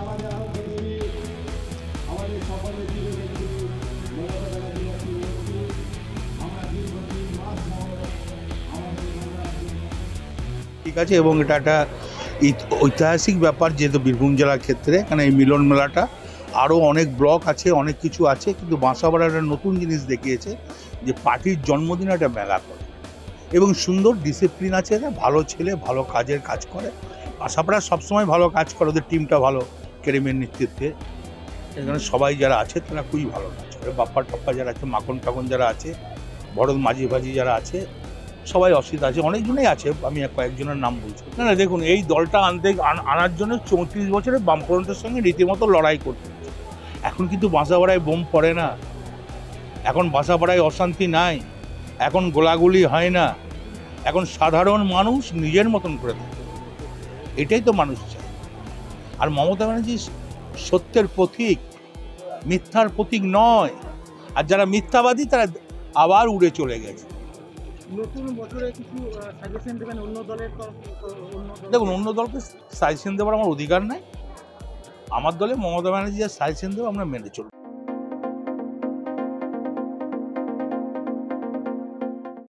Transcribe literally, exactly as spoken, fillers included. যারা যারা হচ্ছে আমাদের সকলের জীবন ব্যক্তি মমতা বন্দ্যোপাধ্যায় ব্যক্তি আমরা দীর্ঘদিন মাস ধরে আমাদের ঠিক আছে এবং এটা একটা ঐতিহাসিক ব্যাপার যেহেতু বীরভূম জেলার ক্ষেত্রে কারণ এই মিলন মেলাটা আরও অনেক ব্লক আছে অনেক কিছু আছে কিন্তু বাঁশাবাড়া একটা নতুন জিনিস দেখিয়েছে যে পার্টির জন্মদিন একটা মেলা করে এবং সুন্দর ডিসিপ্লিন আছে ভালো ছেলে ভালো কাজের কাজ করে আশাপাড়া সবসময় ভালো কাজ করে ওদের টিমটা ভালো কেরিমের নেতৃত্বে এখানে সবাই যারা আছে তারা খুবই ভালো কাজ করে বাপ্পা টপ্পা যারা আছে মাখন টাকন যারা আছে ভরত মাঝি ভাজি যারা আছে সবাই অসুবিধা আছে অনেকজনেই আছে আমি কয়েকজনের নাম বলছি না না দেখুন এই দলটা আনতে আনার জন্য চৌত্রিশ বছরে বামফ্রন্টের সঙ্গে রীতিমতো লড়াই করতে এখন কিন্তু বাঁশাপাড়ায় বোম পড়ে না এখন বাঁশাপাড়ায় অশান্তি নাই এখন গোলাগুলি হয় না এখন সাধারণ মানুষ নিজের মতন করে থাকে এটাই তো মানুষ চায় আর মমতা ব্যানার্জি সত্যের প্রতীক মিথ্যার প্রতীক নয় আর যারা মিথ্যাবাদী তারা আবার উড়ে চলে গেছে নতুন বছরে কিছু সাজেশন দেবেন অন্য দলের দেখুন অন্য দলকে সাজেশন দেওয়ার আমার অধিকার নাই আমার দলে মমতা ব্যানার্জি যা সাজেশন দেবো আমরা মেনে চলব।